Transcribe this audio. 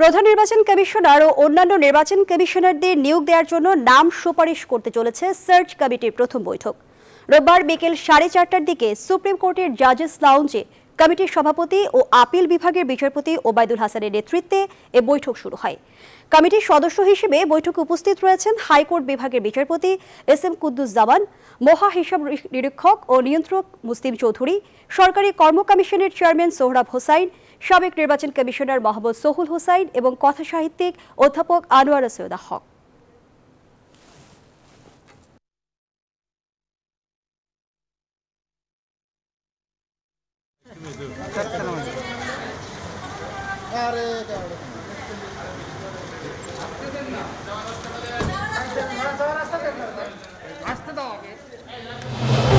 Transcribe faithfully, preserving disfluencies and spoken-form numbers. প্রধান নির্বাচন কমিশনার ও অন্যান্য নির্বাচন কমিশনারদের নিয়োগ দেওয়ার জন্য নাম সুপারিশ করতে চলেছে সার্চ কমিটির প্রথম বৈঠক। রোববার বিকেল সাড়ে চারটার দিকে সুপ্রিম কোর্টের জাজেস লাউঞ্জে কমিটির সভাপতি ও আপিল বিভাগের বিচারপতি ওবায়দুল হাসানের নেতৃত্বে এই বৈঠক শুরু হয়। কমিটির সদস্য হিসেবে বৈঠকে উপস্থিত রয়েছেন হাইকোর্ট বিভাগের বিচারপতি এস এম কুদ্দুজ্জামান, মহা হিসাব নিরীক্ষক ও নিয়ন্ত্রক মুসলিম চৌধুরী, সরকারি কর্ম কমিশনের চেয়ারম্যান সোহরাব হোসেন, সাবেক নির্বাচন কমিশনার মুহম্মদ ছহুল হুসইন এবং কথাসাহিত্যিক অধ্যাপক আনোয়ারা সৈয়দা হক। আরে